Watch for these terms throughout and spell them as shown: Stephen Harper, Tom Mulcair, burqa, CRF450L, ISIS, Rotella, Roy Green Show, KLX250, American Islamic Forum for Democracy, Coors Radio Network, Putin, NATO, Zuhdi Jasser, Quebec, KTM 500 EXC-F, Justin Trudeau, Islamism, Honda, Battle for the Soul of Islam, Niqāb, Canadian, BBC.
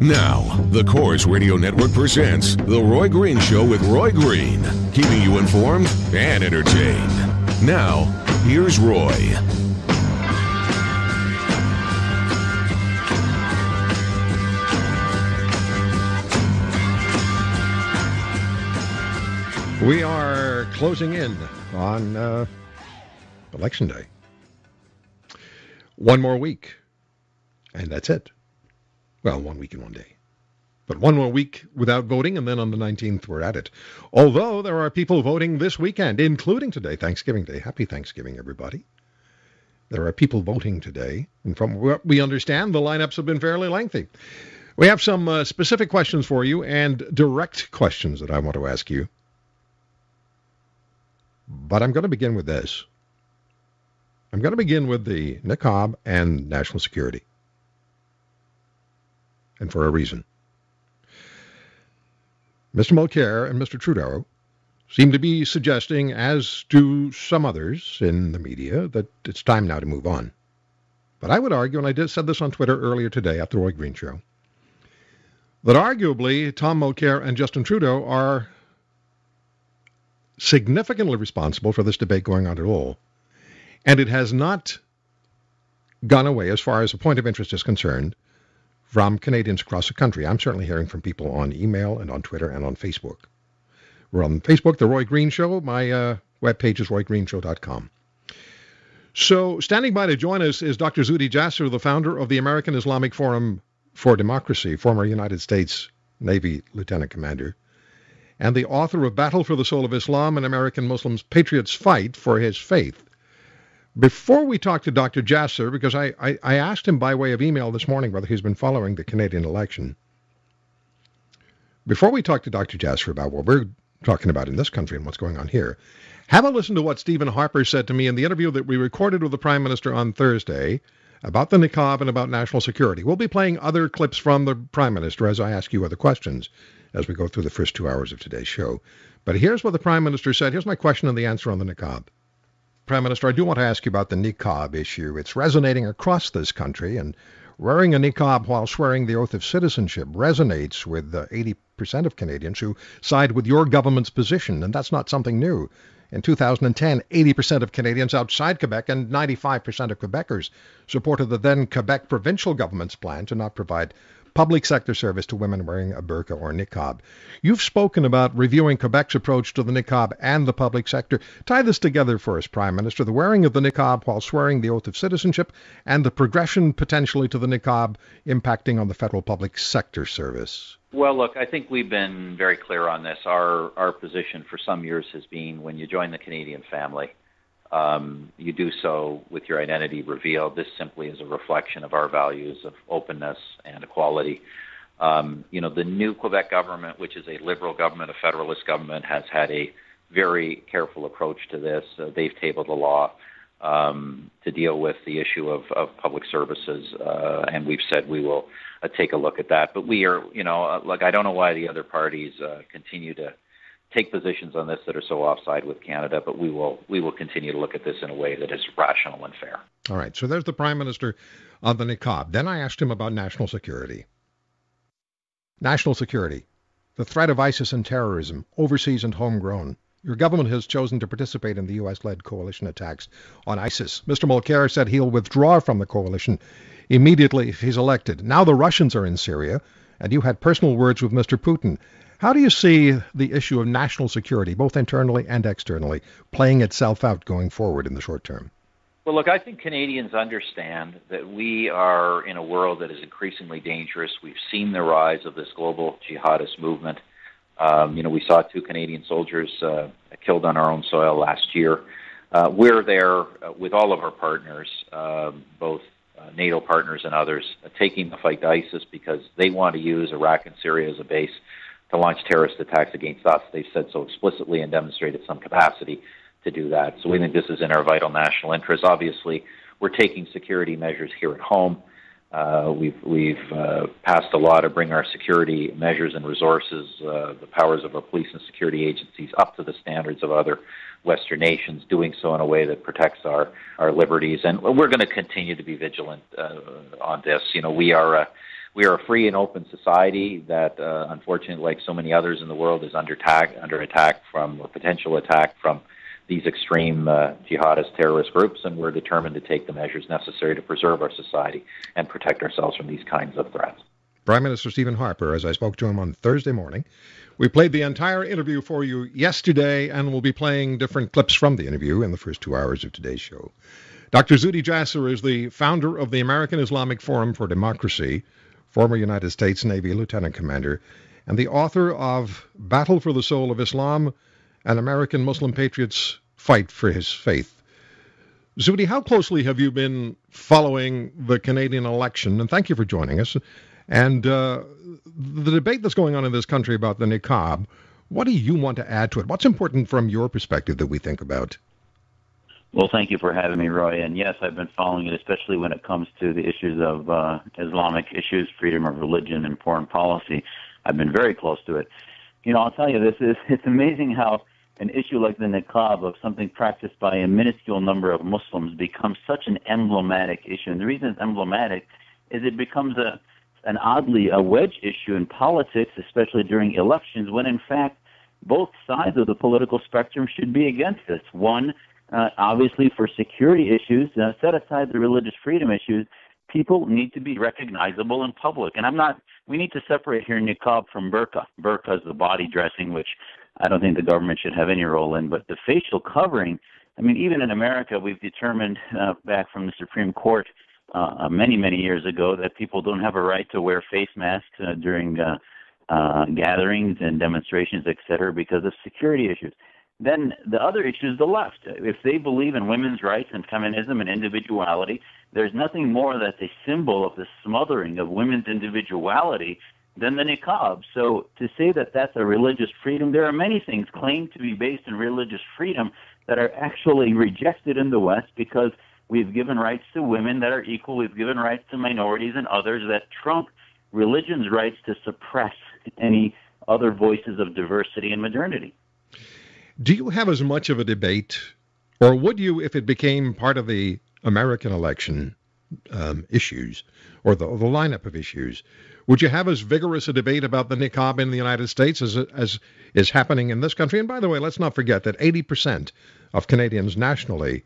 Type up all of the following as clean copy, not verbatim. Now, the Coors Radio Network presents The Roy Green Show with Roy Green, keeping you informed and entertained. Now, here's Roy. We are closing in on Election Day. One more week, and that's it. Well, 1 week and 1 day. But one more week without voting, and then on the 19th we're at it. Although there are people voting this weekend, including today, Thanksgiving Day. Happy Thanksgiving, everybody. There are people voting today, and from what we understand, the lineups have been fairly lengthy. We have some specific questions for you and direct questions that I want to ask you. But I'm going to begin with this. I'm going to begin with the niqab and national security. And for a reason. Mr. Mulcair and Mr. Trudeau seem to be suggesting, as do some others in the media, that it's time now to move on. But I would argue, and I did said this on Twitter earlier today at the Roy Green Show, that arguably Tom Mulcair and Justin Trudeau are significantly responsible for this debate going on at all. And it has not gone away, as far as a point of interest is concerned, from Canadians across the country. I'm certainly hearing from people on email and on Twitter and on Facebook. We're on Facebook, The Roy Green Show. My webpage is roygreenshow.com. So standing by to join us is Dr. Zuhdi Jasser, the founder of the American Islamic Forum for Democracy, former United States Navy Lieutenant Commander, and the author of Battle for the Soul of Islam and American Muslims Patriots Fight for His Faith. Before we talk to Dr. Jasser, because I asked him by way of email this morning whether he's been following the Canadian election. Before we talk to Dr. Jasser about what we're talking about in this country and what's going on here, have a listen to what Stephen Harper said to me in the interview that we recorded with the Prime Minister on Thursday about the niqab and about national security. We'll be playing other clips from the Prime Minister as I ask you other questions as we go through the first 2 hours of today's show. But here's what the Prime Minister said. Here's my question and the answer on the niqab. Prime Minister, I do want to ask you about the niqab issue. It's resonating across this country, and wearing a niqab while swearing the oath of citizenship resonates with 80% of Canadians who side with your government's position, and that's not something new. In 2010, 80% of Canadians outside Quebec and 95% of Quebecers supported the then Quebec provincial government's plan to not provide public sector service to women wearing a burqa or niqab. You've spoken about reviewing Quebec's approach to the niqab and the public sector. Tie this together for us, Prime Minister, the wearing of the niqab while swearing the oath of citizenship and the progression potentially to the niqab impacting on the federal public sector service. Well, look, I think we've been very clear on this. Our position for some years has been when you join the Canadian family, you do so with your identity revealed. This simply is a reflection of our values of openness and equality. The new Quebec government, which is a liberal government, a federalist government, has had a very careful approach to this. They've tabled a law to deal with the issue of public services, and we've said we will take a look at that. But we are, I don't know why the other parties continue to take positions on this that are so offside with Canada, but we will continue to look at this in a way that is rational and fair. All right, so there's the Prime Minister on the niqab. Then I asked him about national security. National security, the threat of ISIS and terrorism, overseas and homegrown. Your government has chosen to participate in the U.S.-led coalition attacks on ISIS. Mr. Mulcair said he'll withdraw from the coalition immediately if he's elected. Now the Russians are in Syria, and you had personal words with Mr. Putin. How do you see the issue of national security, both internally and externally, playing itself out going forward in the short term? Well, look, I think Canadians understand that we are in a world that is increasingly dangerous. We've seen the rise of this global jihadist movement. We saw 2 Canadian soldiers killed on our own soil last year. We're there with all of our partners, both NATO partners and others, taking the fight to ISIS because they want to use Iraq and Syria as a base to launch terrorist attacks against us. They've said so explicitly and demonstrated some capacity to do that. So we think this is in our vital national interest. Obviously, we're taking security measures here at home. We've passed a law to bring our security measures and resources, the powers of our police and security agencies, up to the standards of other Western nations, doing so in a way that protects our liberties. And we're going to continue to be vigilant on this. You know, we are a free and open society that, unfortunately, like so many others in the world, is under potential attack from these extreme jihadist terrorist groups, and we're determined to take the measures necessary to preserve our society and protect ourselves from these kinds of threats. Prime Minister Stephen Harper, as I spoke to him on Thursday morning. We played the entire interview for you yesterday, and we'll be playing different clips from the interview in the first 2 hours of today's show. Dr. Zuhdi Jasser is the founder of the American Islamic Forum for Democracy, former United States Navy Lieutenant Commander, and the author of Battle for the Soul of Islam, and American Muslim Patriots Fight for His Faith. Zuhdi, how closely have you been following the Canadian election? And thank you for joining us. And the debate that's going on in this country about the niqab, what do you want to add to it? What's important from your perspective that we think about? Well, thank you for having me, Roy. And yes, I've been following it, especially when it comes to the issues of Islamic issues, freedom of religion, and foreign policy. I've been very close to it. You know, I'll tell you, it's amazing how an issue like the niqab, of something practiced by a minuscule number of Muslims, becomes such an emblematic issue. And the reason it's emblematic is it becomes an oddly wedge issue in politics, especially during elections, when in fact both sides of the political spectrum should be against this. One, obviously for security issues, set aside the religious freedom issues, people need to be recognizable in public. And we need to separate here niqab from burqa. Burqa is the body dressing, which I don't think the government should have any role in. But the facial covering, I mean, even in America, we've determined back from the Supreme Court many, many years ago that people don't have a right to wear face masks during gatherings and demonstrations, et cetera, because of security issues. Then the other issue is the left. If they believe in women's rights and feminism and individuality, there's nothing more that's a symbol of the smothering of women's individuality than the niqab. So to say that that's a religious freedom, there are many things claimed to be based in religious freedom that are actually rejected in the West because we've given rights to women that are equal. We've given rights to minorities and others that trump religion's rights to suppress any other voices of diversity and modernity. Do you have as much of a debate, or would you, if it became part of the American election issues, or the lineup of issues, would you have as vigorous a debate about the niqab in the United States as is happening in this country? And by the way, let's not forget that 80% of Canadians nationally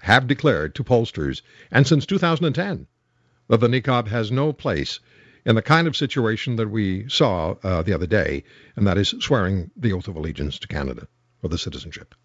have declared to pollsters, and since 2010, that the niqab has no place in the kind of situation that we saw the other day, and that is swearing the oath of allegiance to Canada. Or the citizenship.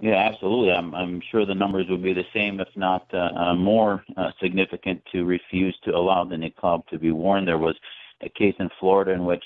Yeah, absolutely. I'm sure the numbers would be the same, if not more significant, to refuse to allow the niqab to be worn. There was a case in Florida in which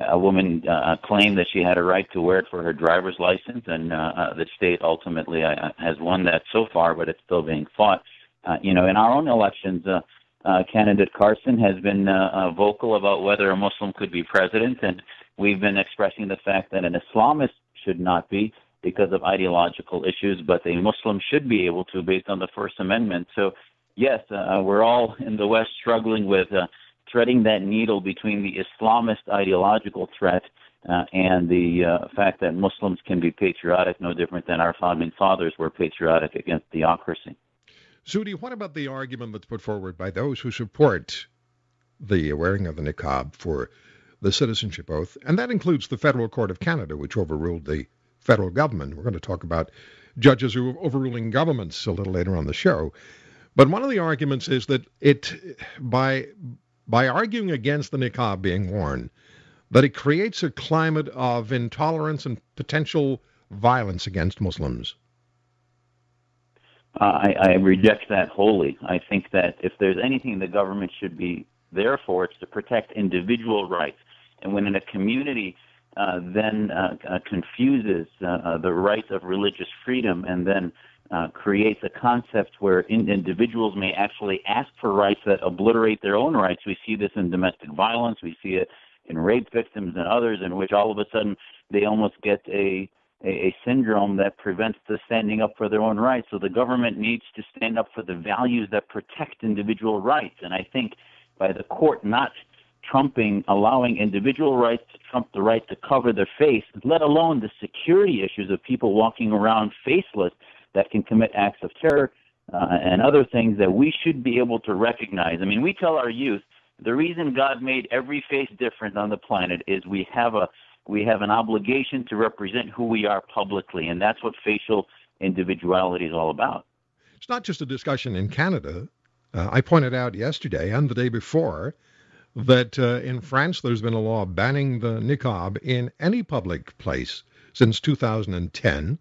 a woman claimed that she had a right to wear it for her driver's license, and the state ultimately has won that so far, but it's still being fought. You know, in our own elections, candidate Carson has been vocal about whether a Muslim could be president, and we've been expressing the fact that an Islamist should not be because of ideological issues, but a Muslim should be able to based on the First Amendment. So, yes, we're all in the West struggling with threading that needle between the Islamist ideological threat and the fact that Muslims can be patriotic, no different than our founding fathers were patriotic against theocracy. Zuhdi, what about the argument that's put forward by those who support the wearing of the niqab for the citizenship oath, and that includes the Federal Court of Canada, which overruled the federal government? We're going to talk about judges who are overruling governments a little later on the show. But one of the arguments is that by arguing against the niqab being worn, that it creates a climate of intolerance and potential violence against Muslims. I reject that wholly. I think that if there's anything the government should be there for, it's to protect individual rights. And when in a community then confuses the rights of religious freedom and then creates a concept where individuals may actually ask for rights that obliterate their own rights, we see this in domestic violence, we see it in rape victims and others, in which all of a sudden they almost get a a syndrome that prevents the standing up for their own rights. So the government needs to stand up for the values that protect individual rights. And I think by the court not allowing individual rights to trump the right to cover their face, let alone the security issues of people walking around faceless that can commit acts of terror and other things that we should be able to recognize. I mean, we tell our youth, the reason God made every face different on the planet is we have an obligation to represent who we are publicly, and that's what facial individuality is all about. It's not just a discussion in Canada. I pointed out yesterday and the day before that in France there's been a law banning the niqab in any public place since 2010,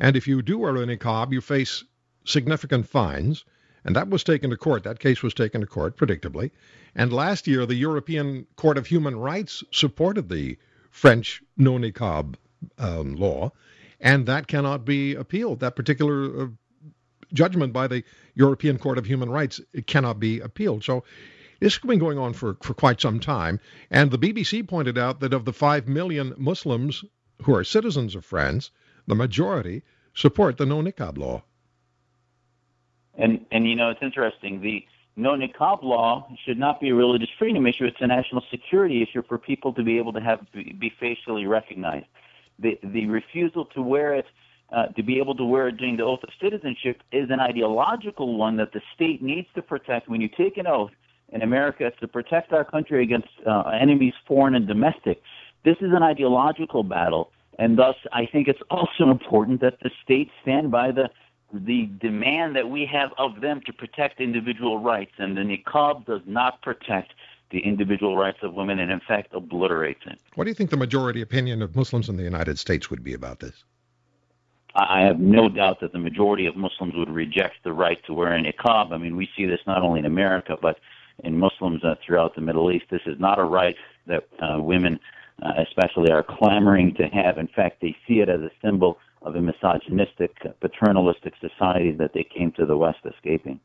and if you do wear a niqab, you face significant fines, and that was taken to court. That case was taken to court, predictably, and last year the European Court of Human Rights supported the French no-niqab law, and that cannot be appealed. That particular judgment by the European Court of Human Rights, it cannot be appealed. So this has been going on for quite some time, and the BBC pointed out that of the 5 million Muslims who are citizens of France, the majority support the no-niqab law. And you know, it's interesting. The no-niqab law should not be a religious freedom issue. It's a national security issue for people to be able to be facially recognized. The refusal to wear it, to be able to wear it during the oath of citizenship, is an ideological one that the state needs to protect. When you take an oath in America, it's to protect our country against enemies, foreign and domestic. This is an ideological battle, and thus I think it's also important that the state stand by the demand that we have of them to protect individual rights, and the niqab does not protect the individual rights of women and, in fact, obliterates it. What do you think the majority opinion of Muslims in the United States would be about this? I have no doubt that the majority of Muslims would reject the right to wear a niqab. I mean, we see this not only in America, but in Muslims throughout the Middle East. This is not a right that women especially are clamoring to have. In fact, they see it as a symbol of a misogynistic, paternalistic society that they came to the West escaping.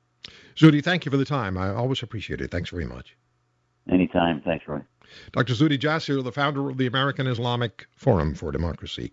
Zuhdi, thank you for the time. I always appreciate it. Thanks very much. Anytime. Thanks, Roy. Dr. Zuhdi Jasser, the founder of the American Islamic Forum for Democracy.